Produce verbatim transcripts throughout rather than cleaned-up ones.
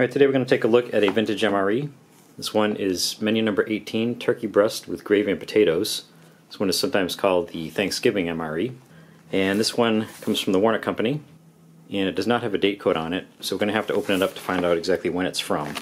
Alright, today we're going to take a look at a vintage M R E. This one is menu number eighteen, turkey breast with gravy and potatoes. This one is sometimes called the Thanksgiving M R E. And this one comes from the Warner Company, and it does not have a date code on it, so we're going to have to open it up to find out exactly when it's from.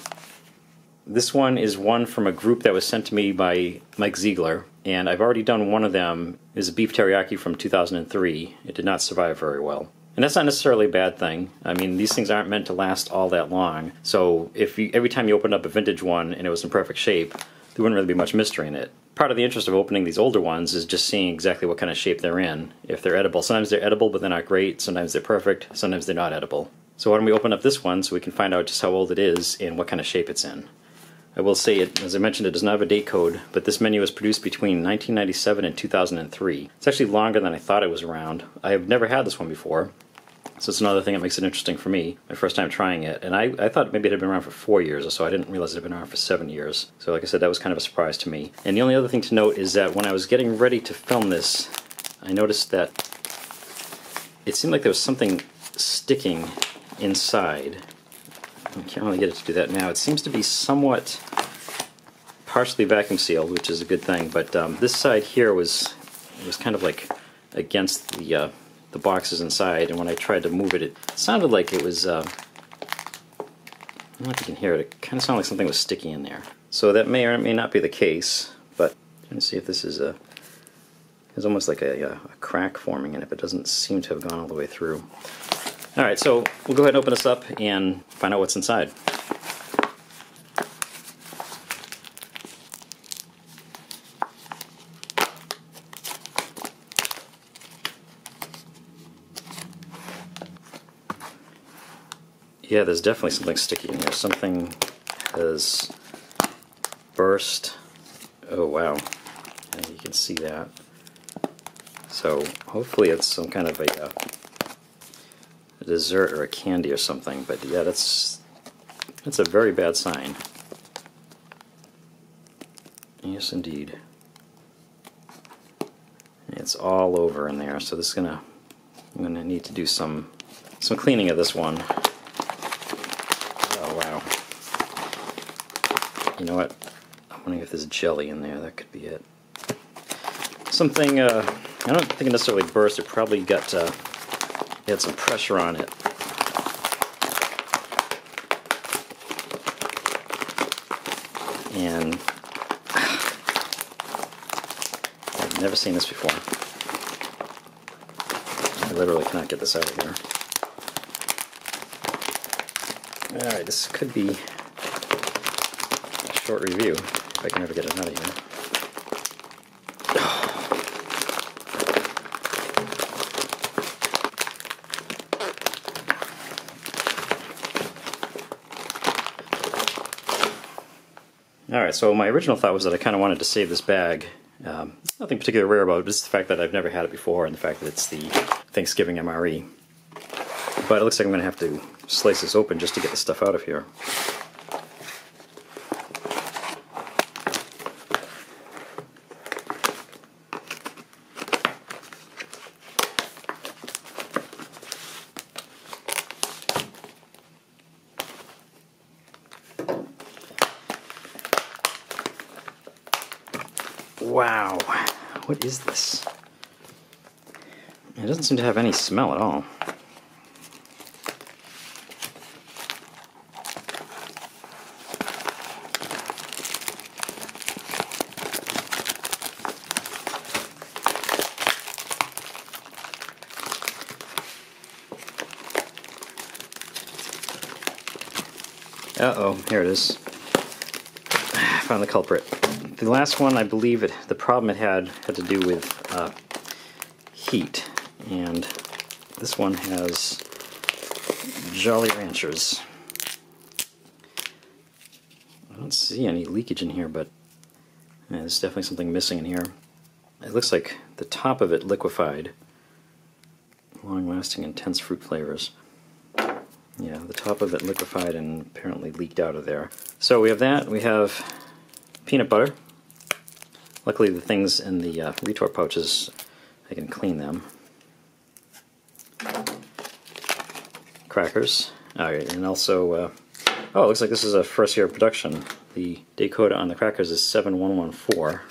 This one is one from a group that was sent to me by Mike Ziegler, and I've already done one of them. It was a beef teriyaki from two thousand three. It did not survive very well. And that's not necessarily a bad thing. I mean, these things aren't meant to last all that long, so if you, every time you opened up a vintage one and it was in perfect shape, there wouldn't really be much mystery in it. Part of the interest of opening these older ones is just seeing exactly what kind of shape they're in, if they're edible. Sometimes they're edible, but they're not great. Sometimes they're perfect. Sometimes they're not edible. So why don't we open up this one so we can find out just how old it is and what kind of shape it's in. I will say, it, as I mentioned, it does not have a date code, but this menu was produced between nineteen ninety-seven and two thousand three. It's actually longer than I thought it was around. I have never had this one before, so it's another thing that makes it interesting for me, my first time trying it. And I, I thought maybe it had been around for four years or so. I didn't realize it had been around for seven years. So like I said, that was kind of a surprise to me. And the only other thing to note is that when I was getting ready to film this, I noticed that it seemed like there was something sticking inside. I can't really get it to do that now. It seems to be somewhat partially vacuum sealed, which is a good thing, but um, this side here was it was kind of like against the uh, the boxes inside, and when I tried to move it, it sounded like it was, uh, I don't know if you can hear it, it kind of sounded like something was sticky in there. So that may or may not be the case, but I'm trying to see if this is a, there's almost like a, a crack forming in it, but it doesn't seem to have gone all the way through. Alright, so we'll go ahead and open this up and find out what's inside. Yeah, there's definitely something sticky in here. Something has burst. Oh wow, and you can see that. So hopefully it's some kind of a... Uh, a dessert or a candy or something, but yeah, that's that's a very bad sign. Yes, indeed. It's all over in there, so this is gonna I'm gonna need to do some some cleaning of this one. Oh wow! You know what? I'm wondering if there's jelly in there. That could be it. Something. Uh, I don't think it necessarily burst. It probably got. Uh, Had some pressure on it. And I've never seen this before. I literally cannot get this out of here. Alright, this could be a short review if I can ever get it out of here. Alright, so my original thought was that I kind of wanted to save this bag. Um, nothing particularly rare about it, just the fact that I've never had it before and the fact that it's the Thanksgiving M R E. But it looks like I'm going to have to slice this open just to get the stuff out of here. Wow, what is this? It doesn't seem to have any smell at all. Uh-oh, here it is. I found the culprit. The last one, I believe, it, the problem it had had to do with uh, heat, and this one has Jolly Ranchers. I don't see any leakage in here, but yeah, there's definitely something missing in here. It looks like the top of it liquefied. Long-lasting, intense fruit flavors. Yeah, the top of it liquefied and apparently leaked out of there. So we have that. We have peanut butter. Luckily, the things in the uh, retort pouches, I can clean them. Crackers. Alright, and also uh, Oh, it looks like this is a first year of production. The day code on the crackers is seven one one four,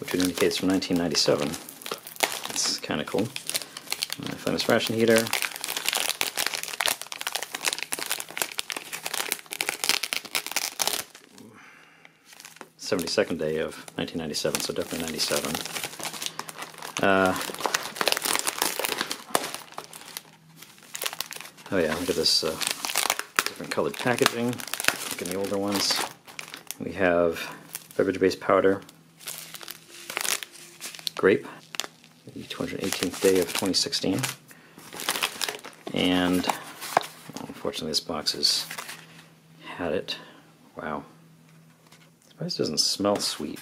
which would indicate it's from nineteen ninety-seven. That's kind of cool. I'm going to find this ration heater. seventy-second day of nineteen ninety-seven, so definitely ninety-seven. Uh, oh yeah, look at this uh, different colored packaging. Look at the older ones. We have beverage-based powder, grape, the two hundred eighteenth day of twenty sixteen, and well, unfortunately this box has had it. Wow. This doesn't smell sweet.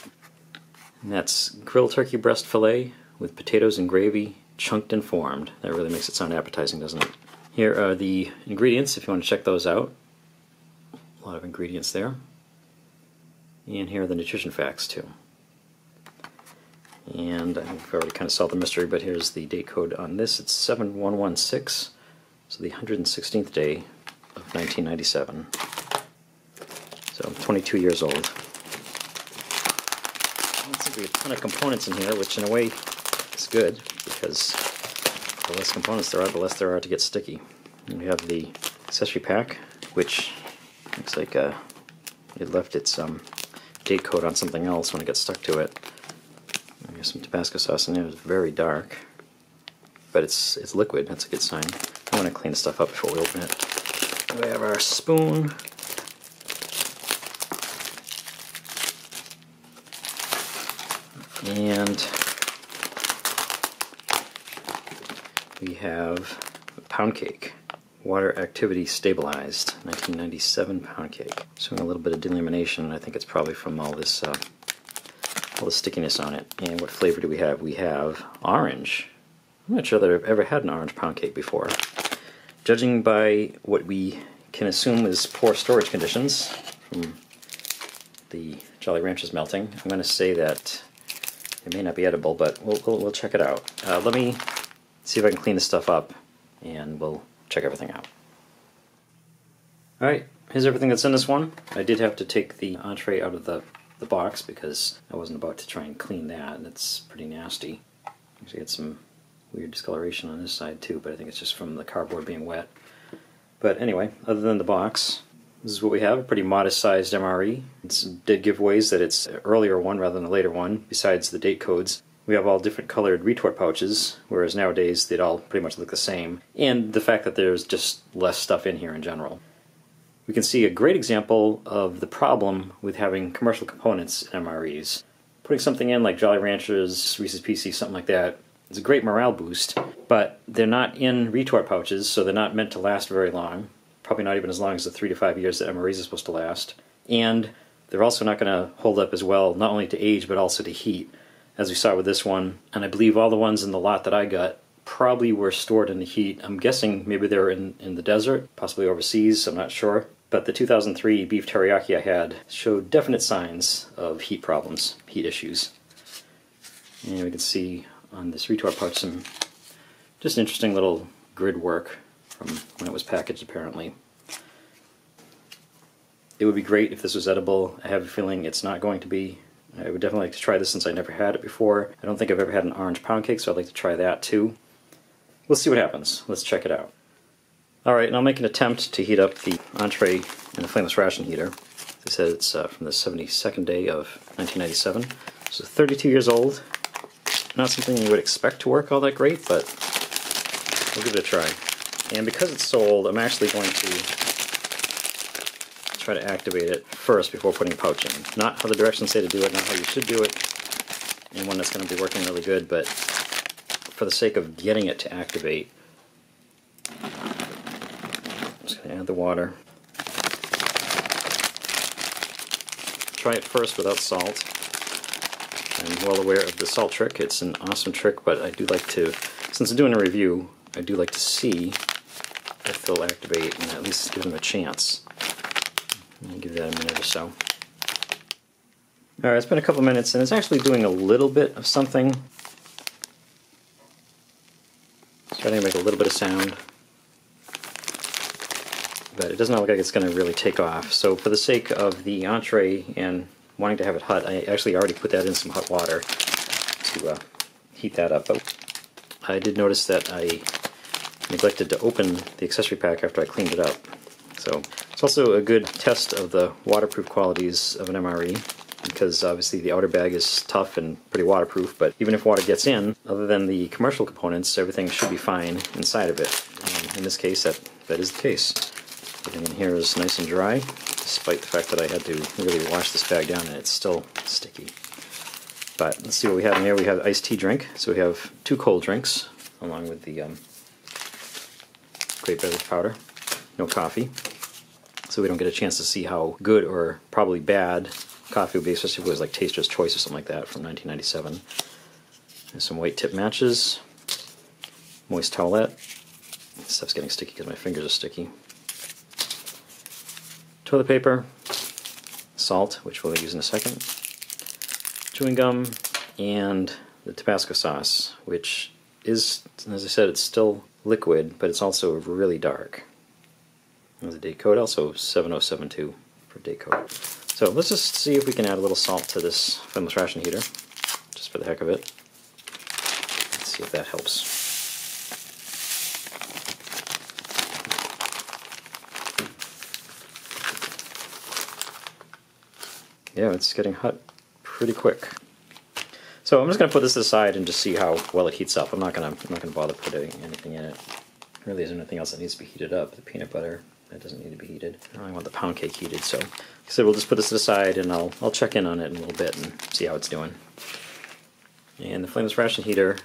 And that's grilled turkey breast fillet with potatoes and gravy, chunked and formed. That really makes it sound appetizing, doesn't it? Here are the ingredients if you want to check those out. A lot of ingredients there. And here are the nutrition facts too. And I think we've already kind of solved the mystery, but here's the date code on this. It's seven one one six, so the one hundred sixteenth day of nineteen ninety-seven. So I'm twenty-two years old. We have a ton of components in here, which in a way is good, because the less components there are, the less there are to get sticky. And we have the accessory pack, which looks like uh, it left its um, date code on something else when it got stuck to it. And here's some Tabasco sauce in there. It's very dark, but it's it's liquid. That's a good sign. I want to clean this stuff up before we open it. We have our spoon. And we have pound cake, water activity stabilized, nineteen ninety-seven pound cake. So a little bit of delamination. I think it's probably from all this, uh, all the stickiness on it. And what flavor do we have? We have orange. I'm not sure that I've ever had an orange pound cake before. Judging by what we can assume is poor storage conditions from the Jolly Ranchers melting, I'm going to say that it may not be edible, but we'll, we'll, we'll check it out. Uh, let me see if I can clean this stuff up, and we'll check everything out. Alright, here's everything that's in this one. I did have to take the entree out of the, the box, because I wasn't about to try and clean that. That's pretty nasty. Actually, it's some weird discoloration on this side too, but I think it's just from the cardboard being wet. But anyway, other than the box, this is what we have, a pretty modest-sized M R E. It did give ways that it's an earlier one rather than a later one, besides the date codes. We have all different colored retort pouches, whereas nowadays they'd all pretty much look the same, and the fact that there's just less stuff in here in general. We can see a great example of the problem with having commercial components in M R Es. Putting something in like Jolly Ranchers, Reese's Pieces, something like that, is a great morale boost, but they're not in retort pouches, so they're not meant to last very long. Probably not even as long as the three to five years that M R Es are supposed to last. And they're also not going to hold up as well, not only to age, but also to heat, as we saw with this one. And I believe all the ones in the lot that I got probably were stored in the heat. I'm guessing maybe they were in, in the desert, possibly overseas, I'm not sure. But the two thousand three beef teriyaki I had showed definite signs of heat problems, heat issues. And we can see on this retort pouch some just interesting little grid work from when it was packaged, apparently. It would be great if this was edible. I have a feeling it's not going to be. I would definitely like to try this since I never had it before. I don't think I've ever had an orange pound cake, so I'd like to try that too. We'll see what happens. Let's check it out. Alright, and I'll make an attempt to heat up the entree in the flameless ration heater. As I said, it's uh, from the seventy-second day of nineteen ninety-seven. So thirty-two years old. Not something you would expect to work all that great, but we'll give it a try. And because it's sold, I'm actually going to try to activate it first before putting a pouch in. Not how the directions say to do it, not how you should do it, and one that's going to be working really good, but for the sake of getting it to activate, I'm just going to add the water. Try it first without salt. I'm well aware of the salt trick. It's an awesome trick, but I do like to, since I'm doing a review, I do like to see if they'll activate and at least give them a chance. I'll give that a minute or so. Alright, it's been a couple minutes and it's actually doing a little bit of something. It's starting to make a little bit of sound. But it doesn't look like it's going to really take off. So for the sake of the entree and wanting to have it hot, I actually already put that in some hot water to uh, heat that up. But I did notice that I neglected to open the accessory pack after I cleaned it up. So it's also a good test of the waterproof qualities of an M R E, because obviously the outer bag is tough and pretty waterproof, but even if water gets in, other than the commercial components, everything should be fine inside of it. Um, in this case, that, that is the case. Everything in here is nice and dry, despite the fact that I had to really wash this bag down and it's still sticky. But let's see what we have in here. We have iced tea drink, so we have two cold drinks, along with the um, grape beverage powder. No coffee, so we don't get a chance to see how good or probably bad coffee would be, especially if it was like Taster's Choice or something like that from nineteen ninety-seven. There's some white tip matches, moist towelette. This stuff's getting sticky because my fingers are sticky. Toilet paper, salt, which we'll use in a second, chewing gum, and the Tabasco sauce, which is, as I said, it's still liquid, but it's also really dark. There's a date code, also seven oh seven two for date code. So let's just see if we can add a little salt to this finless ration heater, just for the heck of it. Let's see if that helps. Yeah, it's getting hot pretty quick. So I'm just going to put this aside and just see how well it heats up. I'm not going to I'm not going to bother putting anything in it. There really isn't anything else that needs to be heated up. The peanut butter, that doesn't need to be heated. I really want the pound cake heated, so like I said, we'll just put this aside and I'll I'll check in on it in a little bit and see how it's doing. And the flameless ration heater,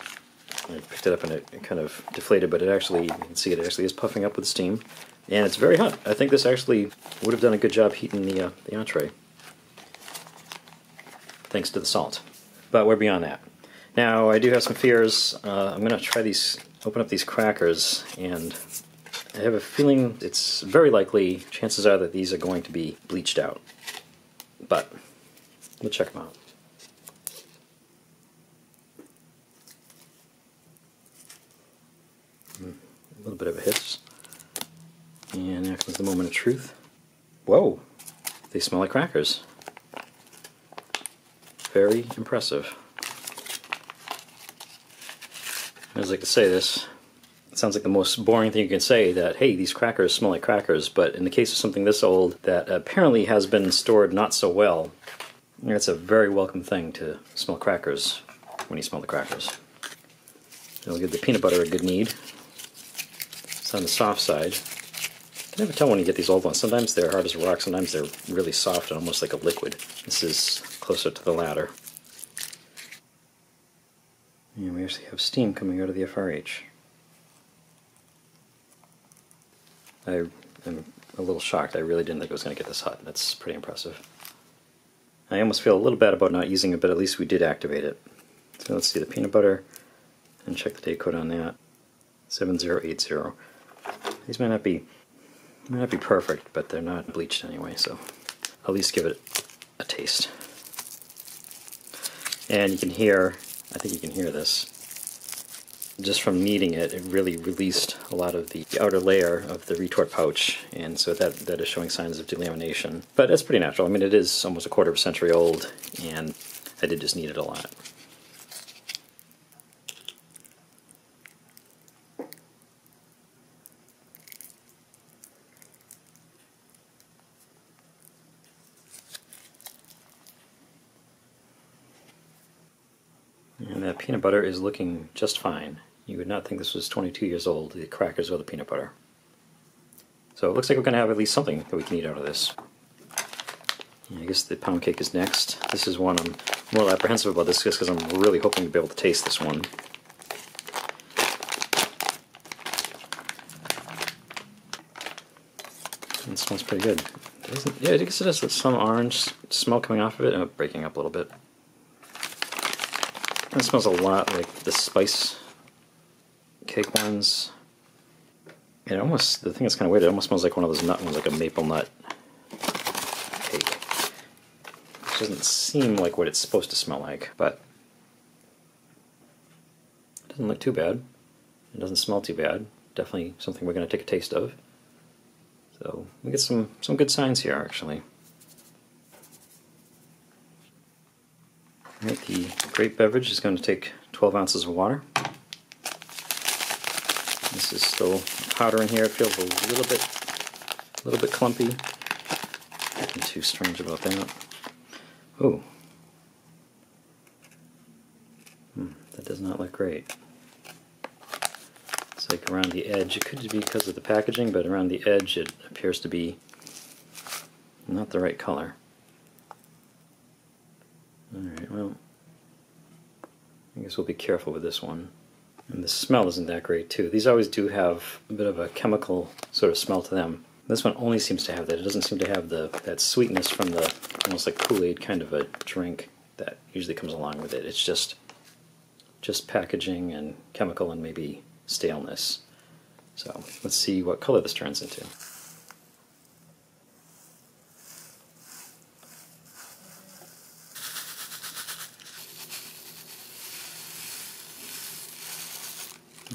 I picked it up and it, it kind of deflated, but it actually, you can see it actually is puffing up with steam, and it's very hot. I think this actually would have done a good job heating the uh, the entree, thanks to the salt. But we're beyond that. Now I do have some fears. Uh, I'm going to try these. Open up these crackers, and I have a feeling it's very likely, chances are that these are going to be bleached out. But we'll check them out. Mm, a little bit of a hiss. And now comes the moment of truth. Whoa! They smell like crackers. Very impressive. I always like to say this, it sounds like the most boring thing you can say, that, hey, these crackers smell like crackers, but in the case of something this old that apparently has been stored not so well, it's a very welcome thing to smell crackers when you smell the crackers. It'll give the peanut butter a good knead. It's on the soft side. You can never tell when you get these old ones. Sometimes they're hard as a rock, sometimes they're really soft and almost like a liquid. This is closer to the latter. And we actually have steam coming out of the F R H. I am a little shocked. I really didn't think it was going to get this hot. That's pretty impressive. I almost feel a little bad about not using it, but at least we did activate it. So let's see the peanut butter and check the date code on that. seven zero eight zero. These might not be might not be perfect, but they're not bleached anyway, so I'll at least give it a taste. And you can hear, I think you can hear this. Just from kneading it, it really released a lot of the outer layer of the retort pouch, and so that, that is showing signs of delamination. But that's pretty natural. I mean, it is almost a quarter of a century old, and I did just knead it a lot. And that peanut butter is looking just fine. You would not think this was twenty-two years old, the crackers or the peanut butter. So it looks like we're going to have at least something that we can eat out of this. And I guess the pound cake is next. This is one I'm more apprehensive about this just because I'm really hoping to be able to taste this one. It smells pretty good. Doesn't, yeah, I guess it has some orange smell coming off of it. Oh, breaking up a little bit. It smells a lot like the spice cake ones. It almost, the thing that's kind of weird, it almost smells like one of those nut ones, like a maple nut cake. Which doesn't seem like what it's supposed to smell like, but it doesn't look too bad. It doesn't smell too bad. Definitely something we're going to take a taste of. So So we get some, some good signs here, actually. All right, the grape beverage is going to take twelve ounces of water. This is still powder in here. It feels a little bit, a little bit clumpy. Nothing too strange about that. Oh, hmm, that does not look great. It's like around the edge. It could be because of the packaging, but around the edge, it appears to be not the right color. All right. Well, I guess we'll be careful with this one. And the smell isn't that great, too. These always do have a bit of a chemical sort of smell to them. This one only seems to have that. It doesn't seem to have the that sweetness from the almost like Kool-Aid kind of a drink that usually comes along with it. It's just, just packaging and chemical and maybe staleness. So let's see what color this turns into.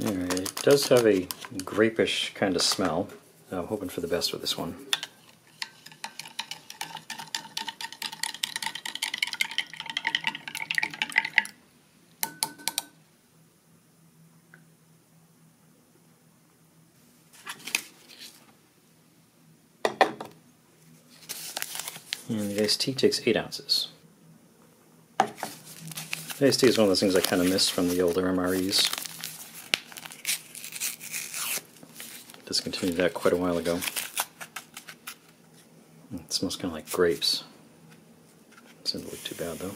Alright, it does have a grapish kind of smell. I'm hoping for the best with this one. And the iced tea takes eight ounces. The iced tea is one of those things I kind of miss from the older M R Es. Discontinued that quite a while ago. It smells kind of like grapes. Doesn't look too bad though.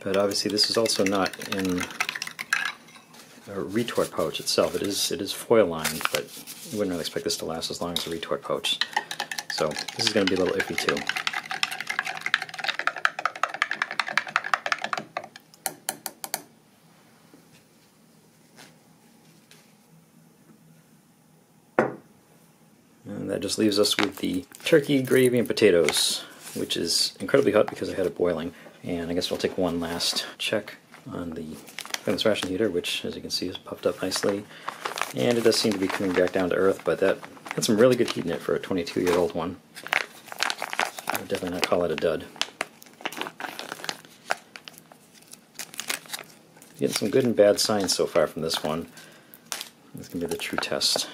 But obviously this is also not in a retort pouch itself. It is it is foil lined, but you wouldn't really expect this to last as long as a retort pouch. So this is going to be a little iffy too. And that just leaves us with the turkey, gravy, and potatoes, which is incredibly hot because I had it boiling. And I guess we'll take one last check on the famous ration heater, which, as you can see, is puffed up nicely. And it does seem to be coming back down to earth, but that had some really good heat in it for a twenty-two-year-old one. I would definitely not call it a dud. Getting some good and bad signs so far from this one. This can be the true test.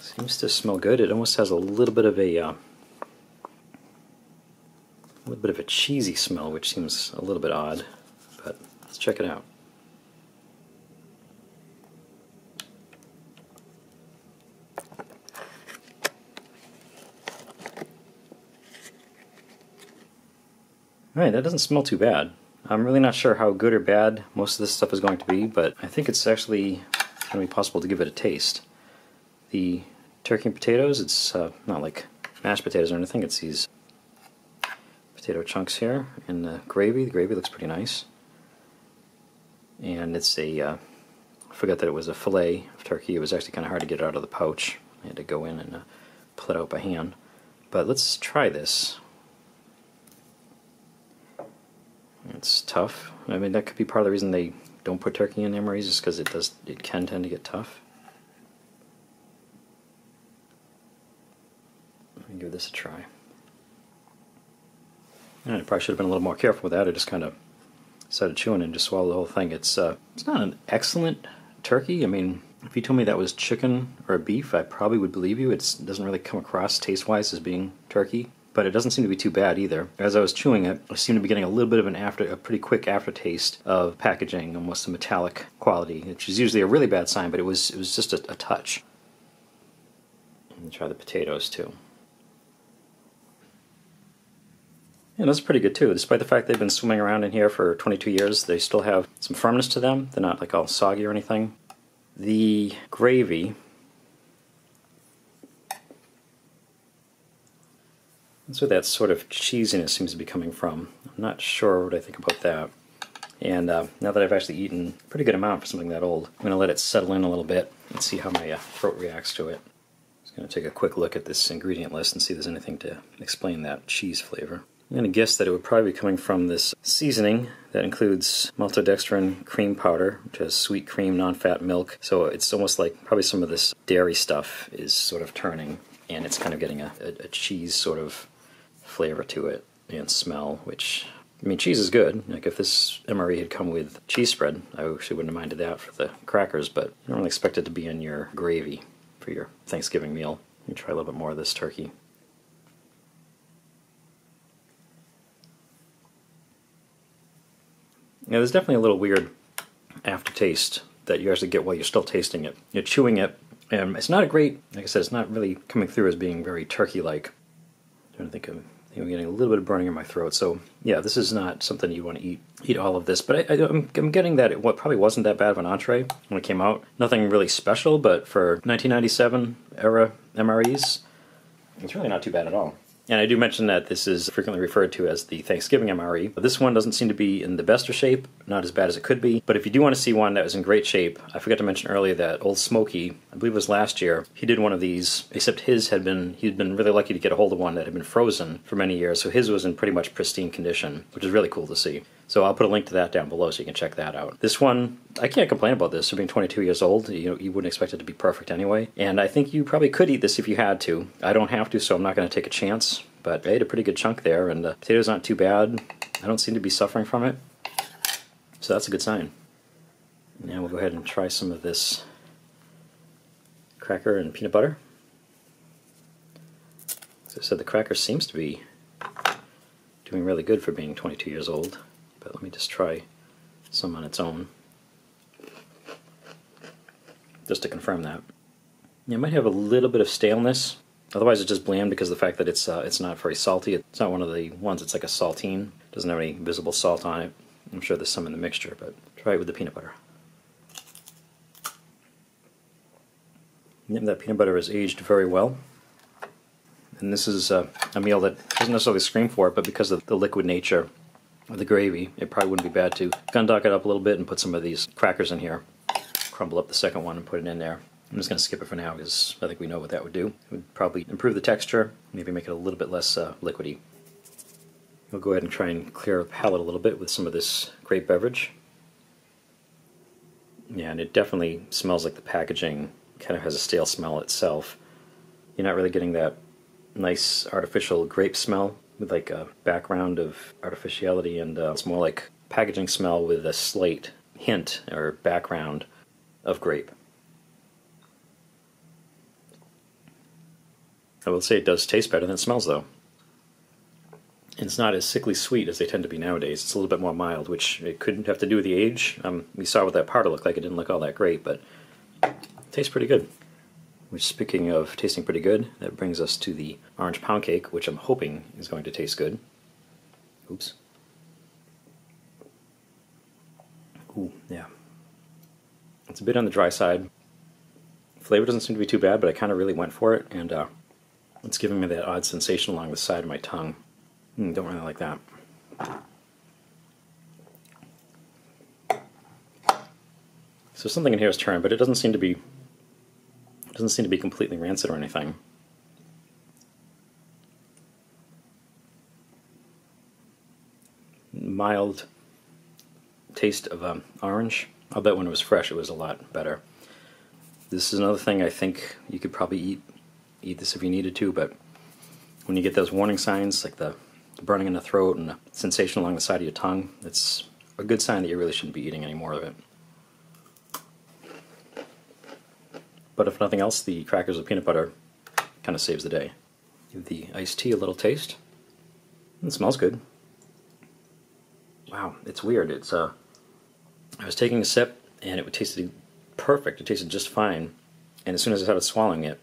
Seems to smell good. It almost has a little bit of a uh, a little bit of a cheesy smell, which seems a little bit odd. But let's check it out. All right, that doesn't smell too bad. I'm really not sure how good or bad most of this stuff is going to be, but I think it's actually going to be possible to give it a taste. The turkey and potatoes, it's uh, not like mashed potatoes or anything, it's these potato chunks here, and the gravy, the gravy looks pretty nice, and it's a, uh, I forgot that it was a fillet of turkey. It was actually kind of hard to get it out of the pouch. I had to go in and uh, pull it out by hand, but let's try this. It's tough. I mean, that could be part of the reason they don't put turkey in M R Es, is because it does, it can tend to get tough. Give this a try. And I probably should have been a little more careful with that. I just kind of started chewing and just swallowed the whole thing. It's uh, it's not an excellent turkey. I mean, if you told me that was chicken or beef, I probably would believe you. It's, it doesn't really come across taste-wise as being turkey, but it doesn't seem to be too bad either. As I was chewing it, I seemed to be getting a little bit of an after, a pretty quick aftertaste of packaging, almost a metallic quality, which is usually a really bad sign, but it was it was just a, a touch. And try the potatoes too. And that's pretty good too. Despite the fact they've been swimming around in here for twenty-two years, they still have some firmness to them. They're not like all soggy or anything. The gravy, that's where that sort of cheesiness seems to be coming from. I'm not sure what I think about that. And uh, now that I've actually eaten a pretty good amount for something that old, I'm going to let it settle in a little bit and see how my uh, throat reacts to it. I'm just going to take a quick look at this ingredient list and see if there's anything to explain that cheese flavor. I'm going to guess that it would probably be coming from this seasoning that includes maltodextrin cream powder, which has sweet cream, non-fat milk. So it's almost like probably some of this dairy stuff is sort of turning, and it's kind of getting a, a, a cheese sort of flavor to it and smell, which, I mean, cheese is good. Like, if this M R E had come with cheese spread, I actually wouldn't have minded that for the crackers, but I don't really expect it to be in your gravy for your Thanksgiving meal. Let me try a little bit more of this turkey. Yeah, there's definitely a little weird aftertaste that you actually get while you're still tasting it. You're chewing it, and it's not a great, like I said, it's not really coming through as being very turkey-like. I'm trying to think of, I think I'm getting a little bit of burning in my throat. So, yeah, this is not something you want to eat, eat all of this. But I, I, I'm, I'm getting that it probably wasn't that bad of an entree when it came out. Nothing really special, but for nineteen ninety-seven era M R Es, it's really not too bad at all. And I do mention that this is frequently referred to as the Thanksgiving M R E. This one doesn't seem to be in the best of shape, not as bad as it could be. But if you do want to see one that was in great shape, I forgot to mention earlier that Old Smokey, I believe it was last year, he did one of these, except his had been, he'd been really lucky to get a hold of one that had been frozen for many years, so his was in pretty much pristine condition, which is really cool to see. So I'll put a link to that down below so you can check that out. This one, I can't complain about this. For being twenty-two years old, you know, you wouldn't expect it to be perfect anyway. And I think you probably could eat this if you had to. I don't have to, so I'm not going to take a chance. But I ate a pretty good chunk there, and the potatoes aren't too bad. I don't seem to be suffering from it, so that's a good sign. Now we'll go ahead and try some of this cracker and peanut butter. As I said, the cracker seems to be doing really good for being twenty-two years old, but let me just try some on its own, just to confirm that. It might have a little bit of staleness. Otherwise it's just bland because of the fact that it's uh, it's not very salty. It's not one of the ones that's like a saltine. It doesn't have any visible salt on it. I'm sure there's some in the mixture, but try it with the peanut butter. That peanut butter is aged very well. And this is uh, a meal that doesn't necessarily scream for it, but because of the liquid nature of the gravy, it probably wouldn't be bad to gun dock it up a little bit and put some of these crackers in here. Crumble up the second one and put it in there. I'm just going to skip it for now because I think we know what that would do. It would probably improve the texture, maybe make it a little bit less uh, liquidy. We'll go ahead and try and clear the palate a little bit with some of this grape beverage. Yeah, and it definitely smells like the packaging. Kind of has a stale smell itself. You're not really getting that nice artificial grape smell with like a background of artificiality, and uh, it's more like packaging smell with a slight hint or background of grape. I will say it does taste better than it smells, though. And it's not as sickly sweet as they tend to be nowadays. It's a little bit more mild, which it couldn't have to do with the age. Um, we saw what that powder looked like. It didn't look all that great, but it tastes pretty good. Which, speaking of tasting pretty good, that brings us to the orange pound cake, which I'm hoping is going to taste good. Oops. Ooh, yeah. It's a bit on the dry side. Flavor doesn't seem to be too bad, but I kind of really went for it, and uh, it's giving me that odd sensation along the side of my tongue. Mm, don't really like that. So something in here is turned, but it doesn't seem to be it doesn't seem to be completely rancid or anything. Mild taste of um, orange. I'll bet when it was fresh it was a lot better. This is another thing I think you could probably eat Eat this if you needed to, but when you get those warning signs, like the burning in the throat and the sensation along the side of your tongue, it's a good sign that you really shouldn't be eating any more of it. But if nothing else, the crackers with peanut butter kind of saves the day. Give the iced tea a little taste. It smells good. Wow, it's weird. It's uh, I was taking a sip and it tasted perfect. It tasted just fine, and as soon as I started swallowing it,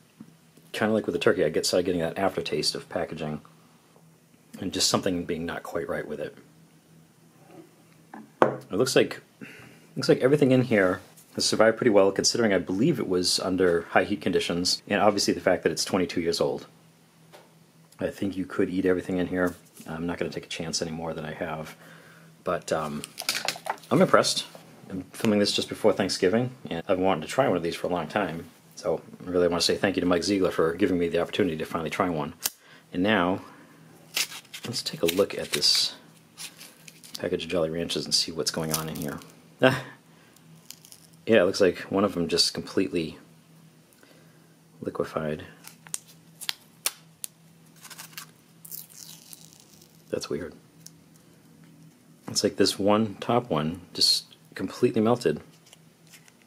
kind of like with the turkey, I get started getting that aftertaste of packaging and just something being not quite right with it. It looks like looks like everything in here has survived pretty well, considering I believe it was under high heat conditions, and obviously the fact that it's twenty-two years old. I think you could eat everything in here. I'm not going to take a chance any more than I have, but um, I'm impressed. I'm filming this just before Thanksgiving, and I've wanted to try one of these for a long time. So I really want to say thank you to Mike Ziegler for giving me the opportunity to finally try one. And now Let's take a look at this package of Jolly Ranchers and see what's going on in here. Ah. Yeah, it looks like one of them just completely liquefied. That's weird. It's like this one top one just completely melted,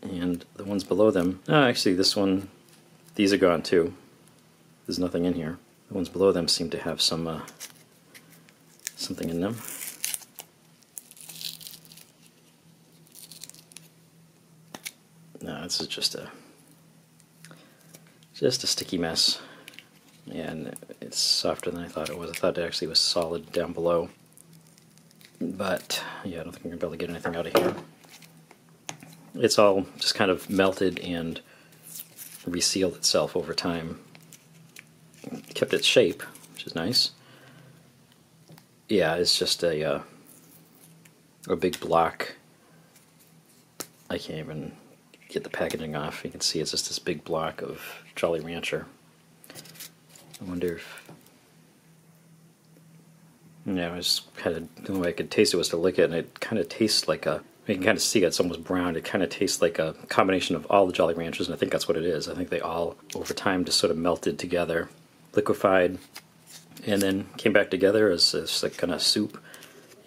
and the ones below them, oh, actually this one, these are gone too. There's nothing in here. The ones below them seem to have some uh, something in them. No, this is just a just a sticky mess. Yeah, and it's softer than I thought it was. I thought it actually was solid down below. But, yeah, I don't think I'm going to be able to get anything out of here. It's all just kind of melted and resealed itself over time. It kept its shape, which is nice. Yeah, it's just a, uh, a big block. I can't even get the packaging off. You can see it's just this big block of Jolly Rancher. I wonder if... Yeah, I was kind of, the only way I could taste it was to lick it, and it kind of tastes like a, you can kind of see it's almost brown, it kind of tastes like a combination of all the Jolly Ranchers, and I think that's what it is. I think they all, over time, just sort of melted together, liquefied, and then came back together as this like, kind of soup,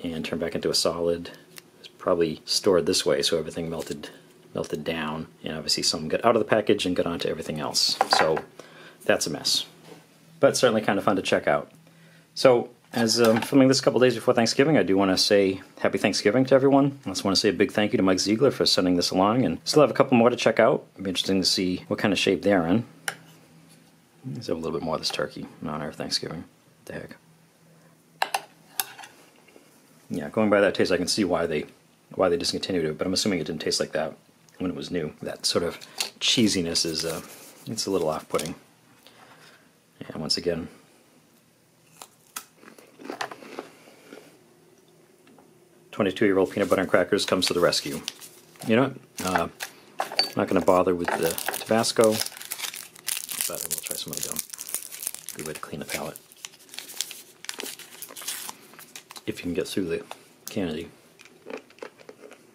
and turned back into a solid. It's probably stored this way, so everything melted melted down, and obviously some got out of the package and got onto everything else. So, that's a mess. But certainly kind of fun to check out. So, as I'm um, filming this a couple days before Thanksgiving, I do want to say Happy Thanksgiving to everyone. I also want to say a big thank you to Mike Ziegler for sending this along, and still have a couple more to check out. It'll be interesting to see what kind of shape they're in. Let's have a little bit more of this turkey in honor of Thanksgiving. What the heck? Yeah, going by that taste, I can see why they why they discontinued it, but I'm assuming it didn't taste like that when it was new. That sort of cheesiness is uh, it's a little off-putting. And yeah, once again, twenty-two-year-old peanut butter and crackers comes to the rescue. You know what? Uh, I'm not going to bother with the Tabasco, but I will try some of the gum. Good way to clean the palate. If you can get through the candy.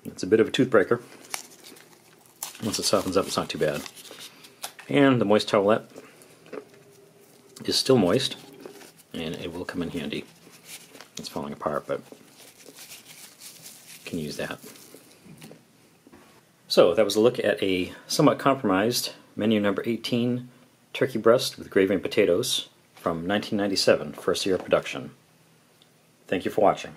It's a bit of a toothbreaker. Once it softens up, it's not too bad. And the moist towelette is still moist, and it will come in handy. It's falling apart, but can use that. So that was a look at a somewhat compromised menu number eighteen turkey breast with gravy and potatoes from nineteen ninety-seven, first year of production. Thank you for watching.